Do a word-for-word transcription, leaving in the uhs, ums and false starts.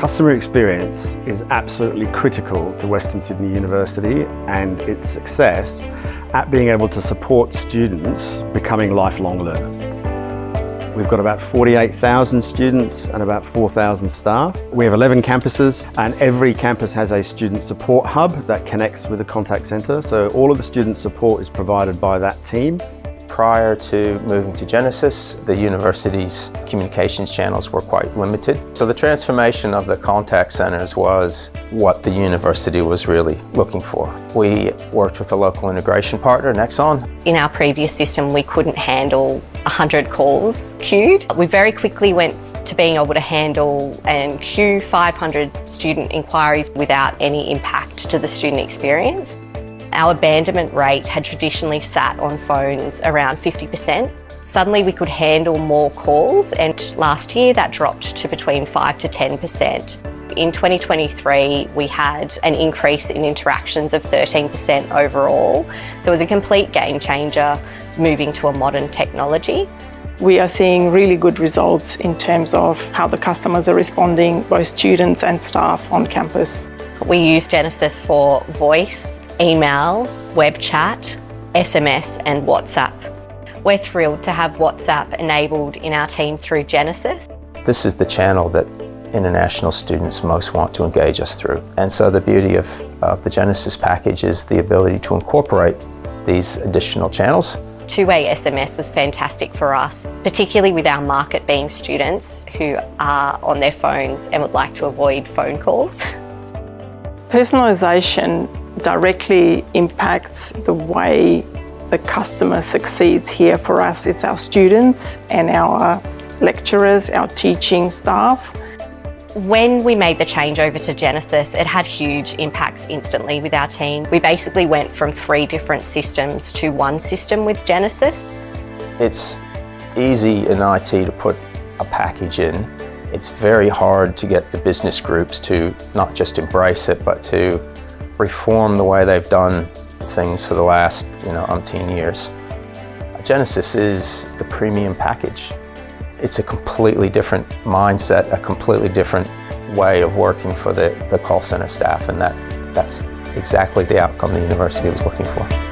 Customer experience is absolutely critical to Western Sydney University and its success at being able to support students becoming lifelong learners. We've got about forty-eight thousand students and about four thousand staff. We have eleven campuses, and every campus has a student support hub that connects with the contact centre, so all of the student support is provided by that team. Prior to moving to Genesys, the university's communications channels were quite limited. So the transformation of the contact centres was what the university was really looking for. We worked with a local integration partner, Nexon. In our previous system, we couldn't handle one hundred calls queued. We very quickly went to being able to handle and queue five hundred student inquiries without any impact to the student experience. Our abandonment rate had traditionally sat on phones around fifty percent. Suddenly we could handle more calls, and last year that dropped to between five to ten percent. In twenty twenty-three we had an increase in interactions of thirteen percent overall. So it was a complete game changer moving to a modern technology. We are seeing really good results in terms of how the customers are responding, both students and staff on campus. We use Genesys for voice, email, web chat, S M S and WhatsApp. We're thrilled to have WhatsApp enabled in our team through Genesys. This is the channel that international students most want to engage us through. And so the beauty of, of the Genesys package is the ability to incorporate these additional channels. Two-way S M S was fantastic for us, particularly with our market being students who are on their phones and would like to avoid phone calls. Personalisation directly impacts the way the customer succeeds here. For us, it's our students and our lecturers, our teaching staff. When we made the changeover to Genesys, it had huge impacts instantly with our team. We basically went from three different systems to one system with Genesys. It's easy in I T to put a package in. It's very hard to get the business groups to not just embrace it, but to reform the way they've done things for the last, you know, umpteen years. Genesys is the premium package. It's a completely different mindset, a completely different way of working for the, the call center staff, and that, that's exactly the outcome the university was looking for.